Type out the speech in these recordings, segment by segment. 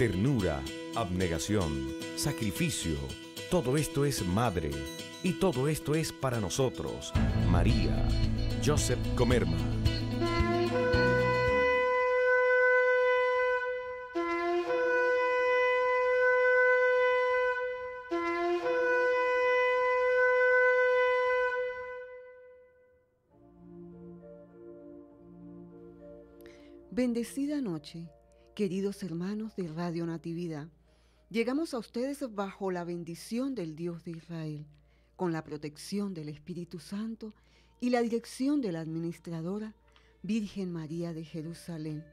Ternura, abnegación, sacrificio, todo esto es madre y todo esto es para nosotros. María, Joseph Comerma. Bendecida noche, queridos hermanos de Radio Natividad. Llegamos a ustedes bajo la bendición del Dios de Israel, con la protección del Espíritu Santo y la dirección de la administradora Virgen María de Jerusalén,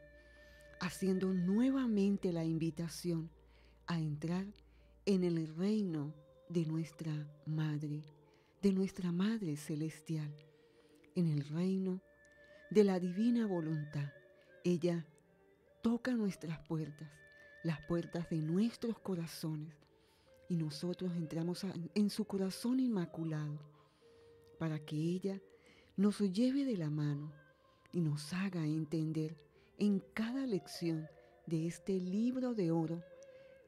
haciendo nuevamente la invitación a entrar en el reino de nuestra Madre Celestial, en el reino de la Divina Voluntad. Ella toca nuestras puertas, las puertas de nuestros corazones, y nosotros entramos en su corazón inmaculado para que ella nos lleve de la mano y nos haga entender en cada lección de este libro de oro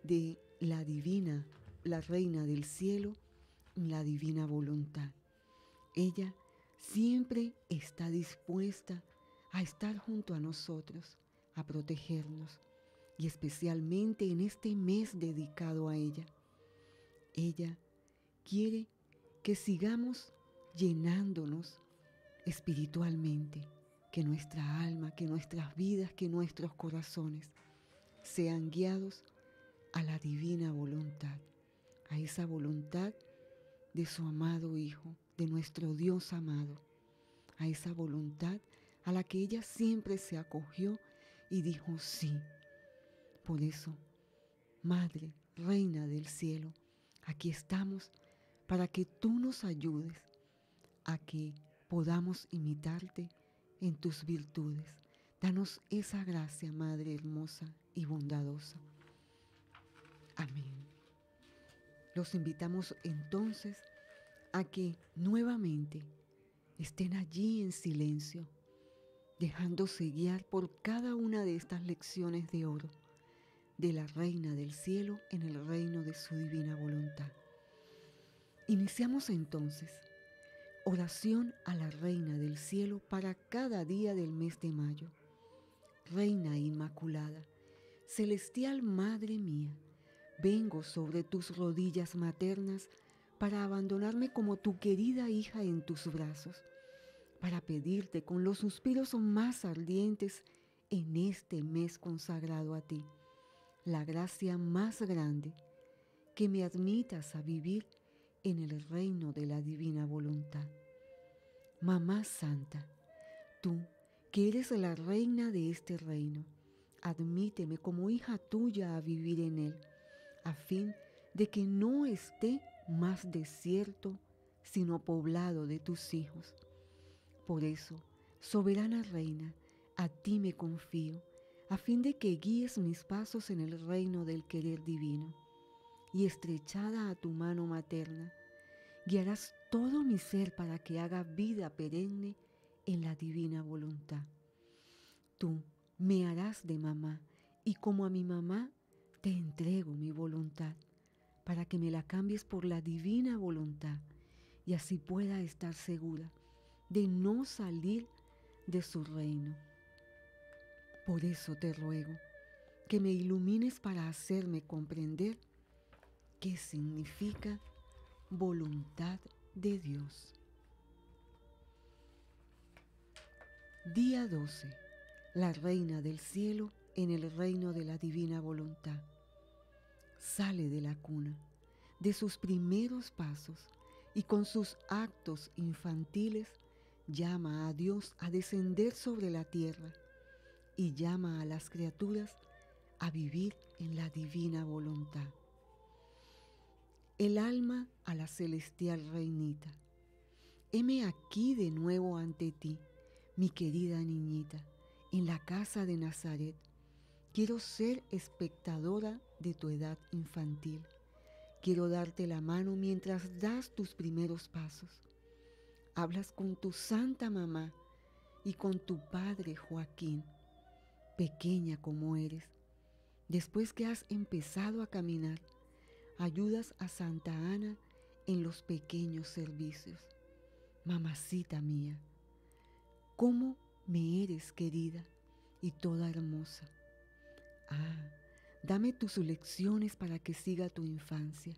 de la divina, la reina del cielo, la divina voluntad. Ella siempre está dispuesta a estar junto a nosotros, a protegernos, y especialmente en este mes dedicado a ella. Ella quiere que sigamos llenándonos espiritualmente, que nuestra alma, que nuestras vidas, que nuestros corazones sean guiados a la divina voluntad, a esa voluntad de su amado Hijo, de nuestro Dios amado, a esa voluntad a la que ella siempre se acogió y dijo sí. Por eso, Madre, Reina del Cielo, aquí estamos para que tú nos ayudes a que podamos imitarte en tus virtudes. Danos esa gracia, Madre hermosa y bondadosa. Amén. Los invitamos entonces a que nuevamente estén allí en silencio, dejándose guiar por cada una de estas lecciones de oro de la Reina del Cielo en el reino de su divina voluntad. Iniciamos entonces oración a la Reina del Cielo para cada día del mes de mayo. Reina Inmaculada, celestial Madre mía, vengo sobre tus rodillas maternas para abandonarme como tu querida hija en tus brazos, para pedirte con los suspiros más ardientes en este mes consagrado a ti la gracia más grande, que me admitas a vivir en el reino de la divina voluntad. Mamá Santa, tú que eres la reina de este reino, admíteme como hija tuya a vivir en él, a fin de que no esté más desierto, sino poblado de tus hijos. Por eso, soberana reina, a ti me confío, a fin de que guíes mis pasos en el reino del querer divino. Y estrechada a tu mano materna, guiarás todo mi ser para que haga vida perenne en la divina voluntad. Tú me harás de mamá, y como a mi mamá, te entrego mi voluntad, para que me la cambies por la divina voluntad, y así pueda estar segura de no salir de su reino. Por eso te ruego que me ilumines para hacerme comprender qué significa voluntad de Dios. Día 12. La Reina del Cielo en el reino de la divina voluntad. Sale de la cuna, de sus primeros pasos, y con sus actos infantiles llama a Dios a descender sobre la tierra y llama a las criaturas a vivir en la divina voluntad. El alma a la celestial reinita. Heme aquí de nuevo ante ti, mi querida niñita, en la casa de Nazaret. Quiero ser espectadora de tu edad infantil. Quiero darte la mano mientras das tus primeros pasos. Hablas con tu santa mamá y con tu padre Joaquín, pequeña como eres. Después que has empezado a caminar, ayudas a Santa Ana en los pequeños servicios. Mamacita mía, cómo me eres querida y toda hermosa. Ah, dame tus lecciones para que siga tu infancia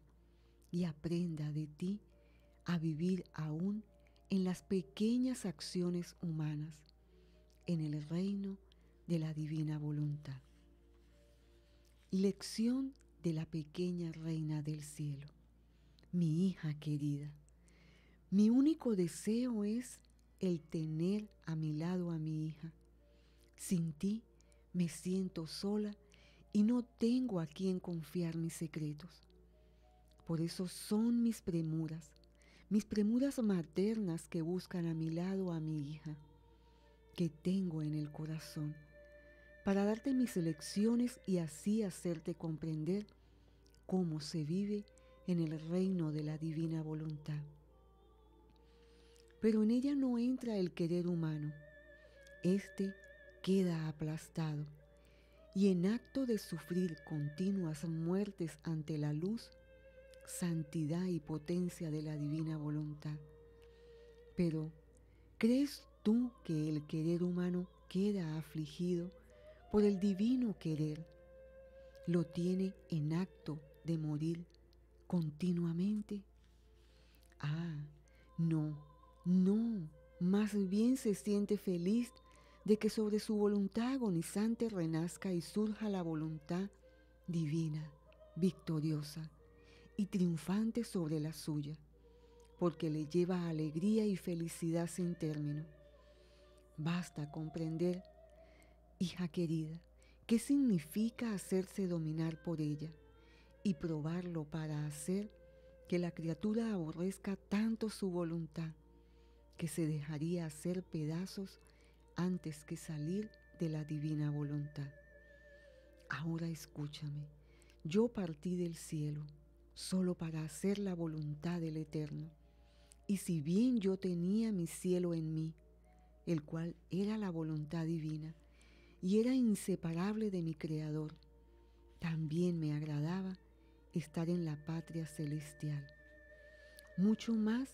y aprenda de ti a vivir aún en las pequeñas acciones humanas, en el reino de la divina voluntad. Lección de la pequeña reina del cielo. Mi hija querida, mi único deseo es el tener a mi lado a mi hija. Sin ti me siento sola y no tengo a quien confiar mis secretos. Por eso son mis premuras maternas que buscan a mi lado a mi hija, que tengo en el corazón, para darte mis lecciones y así hacerte comprender cómo se vive en el reino de la divina voluntad. Pero en ella no entra el querer humano, este queda aplastado, y en acto de sufrir continuas muertes ante la luz, santidad y potencia de la divina voluntad. Pero, ¿crees tú que el querer humano queda afligido por el divino querer? Lo tiene en acto de morir continuamente. Ah, no, no, más bien se siente feliz de que sobre su voluntad agonizante renazca y surja la voluntad divina, victoriosa y triunfante sobre la suya, porque le lleva alegría y felicidad sin término. Basta comprender, hija querida, ¿qué significa hacerse dominar por ella y probarlo para hacer que la criatura aborrezca tanto su voluntad, que se dejaría hacer pedazos antes que salir de la divina voluntad? Ahora escúchame, yo partí del cielo solo para hacer la voluntad del Eterno, y si bien yo tenía mi cielo en mí, el cual era la voluntad divina, y era inseparable de mi Creador, también me agradaba estar en la patria celestial, mucho más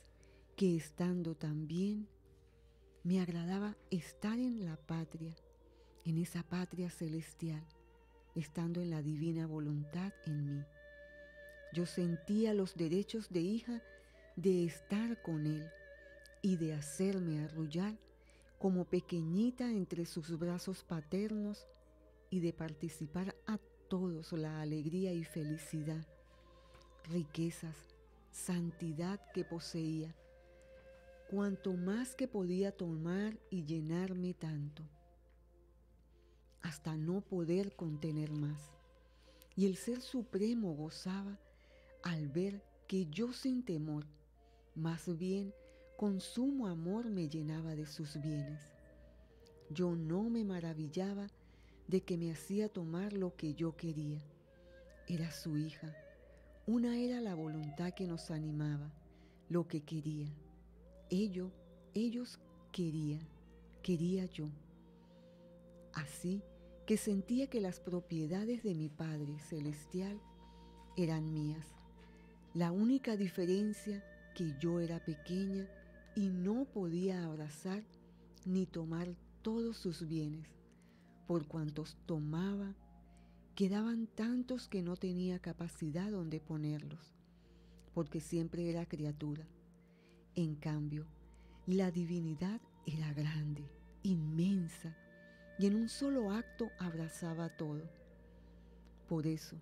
que estando también, me agradaba estar en la patria, en esa patria celestial, estando en la divina voluntad en mí. Yo sentía los derechos de hija de estar con él y de hacerme arrullar como pequeñita entre sus brazos paternos y de participar a todos la alegría y felicidad, riquezas, santidad que poseía, cuanto más que podía tomar y llenarme tanto, hasta no poder contener más. Y el Ser Supremo gozaba al ver que yo sin temor, más bien con sumo amor me llenaba de sus bienes. Yo no me maravillaba de que me hacía tomar lo que yo quería. Era su hija, una era la voluntad que nos animaba, lo que quería. Ellos quería yo. Así que sentía que las propiedades de mi Padre Celestial eran mías. La única diferencia que yo era pequeña y no podía abrazar ni tomar todos sus bienes, por cuantos tomaba, quedaban tantos que no tenía capacidad donde ponerlos, porque siempre era criatura. En cambio, la divinidad era grande, inmensa, y en un solo acto abrazaba todo. Por eso,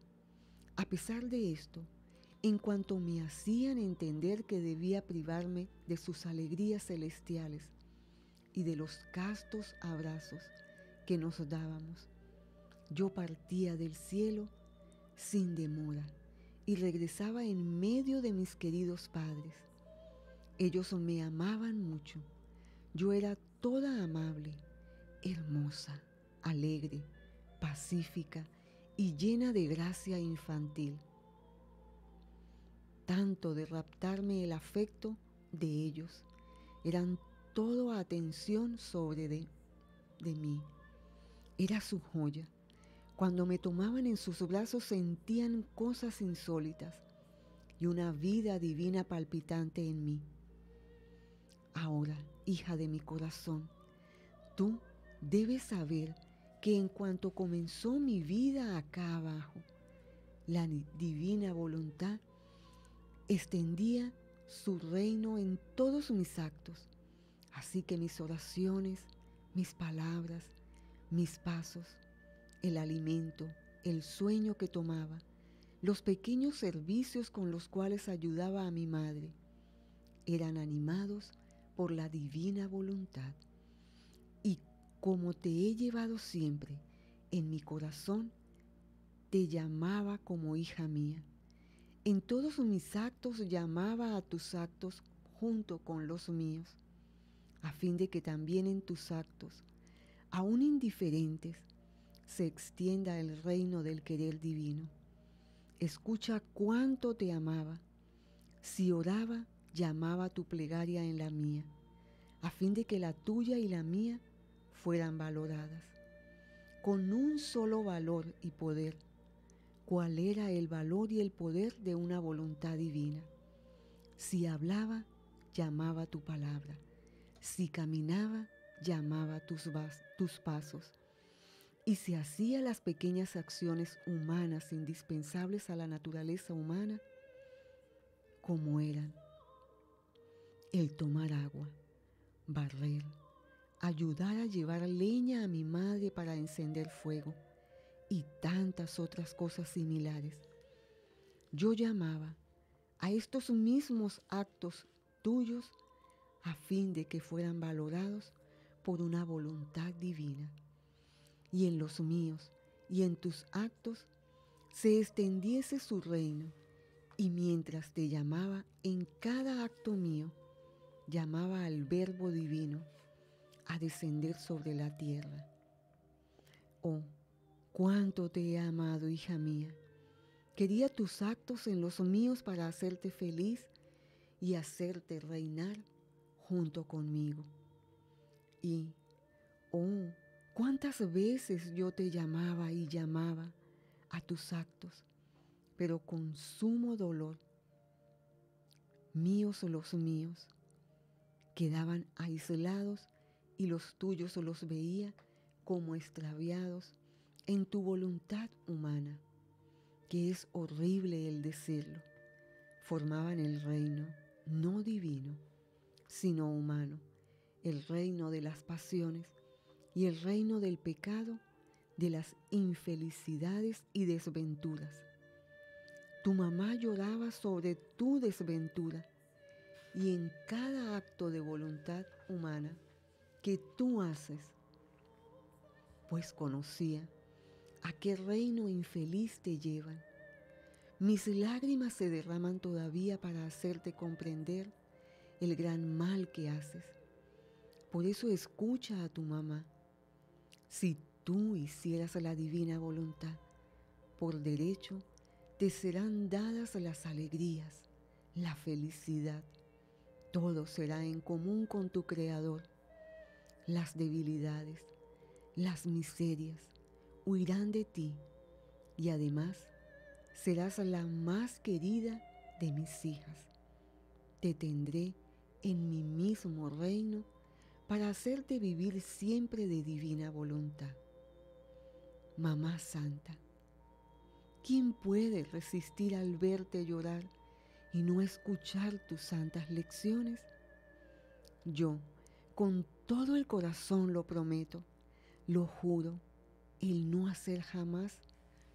a pesar de esto, en cuanto me hacían entender que debía privarme de sus alegrías celestiales y de los castos abrazos que nos dábamos, yo partía del cielo sin demora y regresaba en medio de mis queridos padres. Ellos me amaban mucho. Yo era toda amable, hermosa, alegre, pacífica y llena de gracia infantil, tanto de raptarme el afecto de ellos. Eran todo atención sobre de mí. Era su joya, Cuando me tomaban en sus brazos sentían cosas insólitas y una vida divina palpitante en mí. Ahora, hija de mi corazón, tú debes saber que en cuanto comenzó mi vida acá abajo, la divina voluntad extendía su reino en todos mis actos. Así que mis oraciones, mis palabras, mis pasos, el alimento, el sueño que tomaba, los pequeños servicios con los cuales ayudaba a mi madre, eran animados por la divina voluntad. Y como te he llevado siempre en mi corazón, te llamaba como hija mía. En todos mis actos llamaba a tus actos junto con los míos, a fin de que también en tus actos, aún indiferentes, se extienda el reino del querer divino. Escucha cuánto te amaba. Si oraba, llamaba tu plegaria en la mía, a fin de que la tuya y la mía fueran valoradas, con un solo valor y poder, cuál era el valor y el poder de una voluntad divina. Si hablaba, llamaba tu palabra. Si caminaba, llamaba tus pasos. Y si hacía las pequeñas acciones humanas indispensables a la naturaleza humana, como eran el tomar agua, barrer, ayudar a llevar leña a mi madre para encender fuego y tantas otras cosas similares, yo llamaba a estos mismos actos tuyos a fin de que fueran valorados por una voluntad divina. Y en los míos y en tus actos se extendiese su reino, y mientras te llamaba en cada acto mío, llamaba al Verbo Divino a descender sobre la tierra. Oh, cuánto te he amado, hija mía. Quería tus actos en los míos para hacerte feliz y hacerte reinar junto conmigo. Y, oh, ¿cuántas veces yo te llamaba y llamaba a tus actos, pero con sumo dolor, míos los míos quedaban aislados y los tuyos los veía como extraviados en tu voluntad humana, que es horrible el decirlo? Formaban el reino no divino, sino humano, el reino de las pasiones y el reino del pecado, de las infelicidades y desventuras. Tu mamá lloraba sobre tu desventura, y en cada acto de voluntad humana que tú haces, pues conocía a qué reino infeliz te llevan. Mis lágrimas se derraman todavía para hacerte comprender el gran mal que haces. Por eso escucha a tu mamá. Si tú hicieras la divina voluntad, por derecho te serán dadas las alegrías, la felicidad. Todo será en común con tu Creador. Las debilidades, las miserias huirán de ti, y además serás la más querida de mis hijas. Te tendré en mi mismo reino para hacerte vivir siempre de divina voluntad. Mamá Santa, ¿quién puede resistir al verte llorar y no escuchar tus santas lecciones? Yo, con todo el corazón lo prometo, lo juro, el no hacer jamás,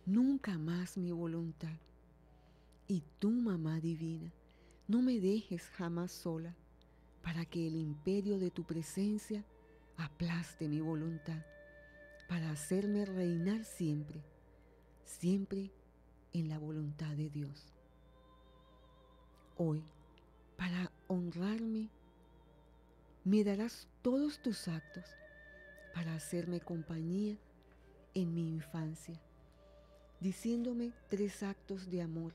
nunca más mi voluntad. Y tú, Mamá Divina, no me dejes jamás sola, para que el imperio de tu presencia aplaste mi voluntad, para hacerme reinar siempre, siempre en la voluntad de Dios. Hoy, para honrarme, me darás todos tus actos para hacerme compañía en mi infancia, diciéndome 3 actos de amor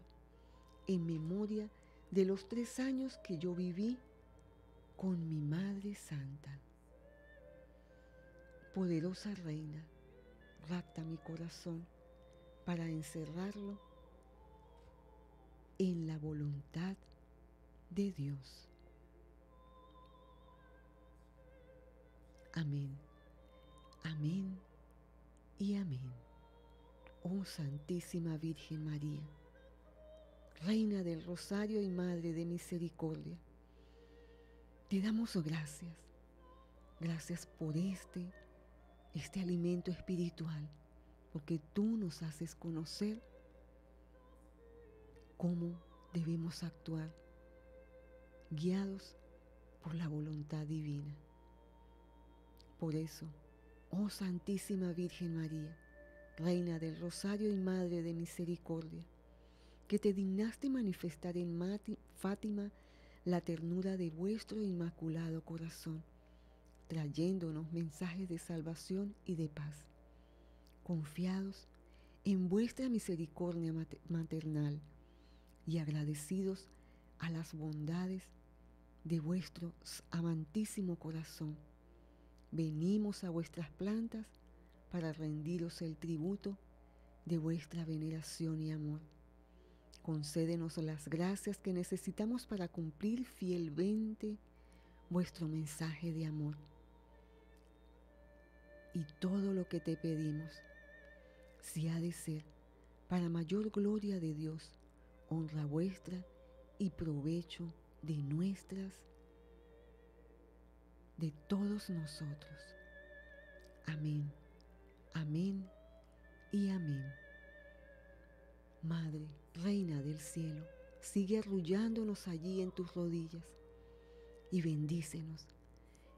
en memoria de los 3 años que yo viví con mi Madre Santa. Poderosa Reina, rapta mi corazón para encerrarlo en la voluntad de Dios. Amén, amén y amén. Oh Santísima Virgen María, Reina del Rosario y Madre de Misericordia, te damos gracias. Gracias por este alimento espiritual, porque tú nos haces conocer cómo debemos actuar, guiados por la voluntad divina. Por eso, oh Santísima Virgen María, Reina del Rosario y Madre de Misericordia, que te dignaste manifestar en Fátima la ternura de vuestro inmaculado corazón, trayéndonos mensajes de salvación y de paz. Confiados en vuestra misericordia maternal y agradecidos a las bondades de vuestro amantísimo corazón, venimos a vuestras plantas para rendiros el tributo de vuestra veneración y amor. Concédenos las gracias que necesitamos para cumplir fielmente vuestro mensaje de amor y todo lo que te pedimos, si ha de ser para mayor gloria de Dios, honra vuestra y provecho de todos nosotros. Amén, amén y amén. Madre, Reina del Cielo, sigue arrullándonos allí en tus rodillas y bendícenos,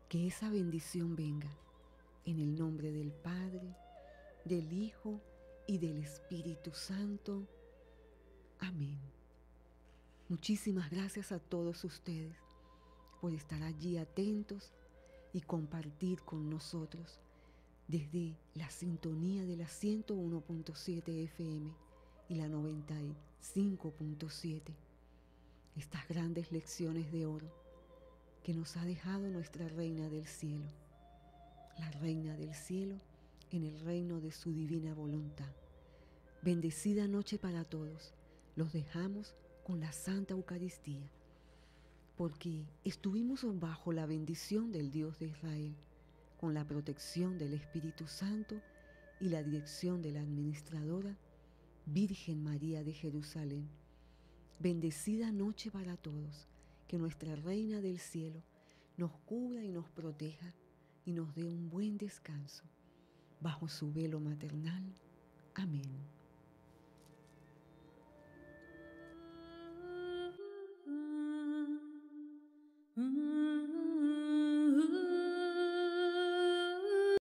que esa bendición venga en el nombre del Padre, del Hijo y del Espíritu Santo. Amén. Muchísimas gracias a todos ustedes por estar allí atentos y compartir con nosotros desde la sintonía de la 101.7 FM y la 95.7. Estas grandes lecciones de oro que nos ha dejado nuestra Reina del Cielo, la Reina del Cielo en el reino de su divina voluntad. Bendecida noche para todos. Los dejamos con la Santa Eucaristía, porque estuvimos bajo la bendición del Dios de Israel, con la protección del Espíritu Santo y la dirección de la administradora Virgen María de Jerusalén. Bendecida noche para todos. Que nuestra Reina del Cielo nos cubra y nos proteja y nos dé un buen descanso bajo su velo maternal. Amén.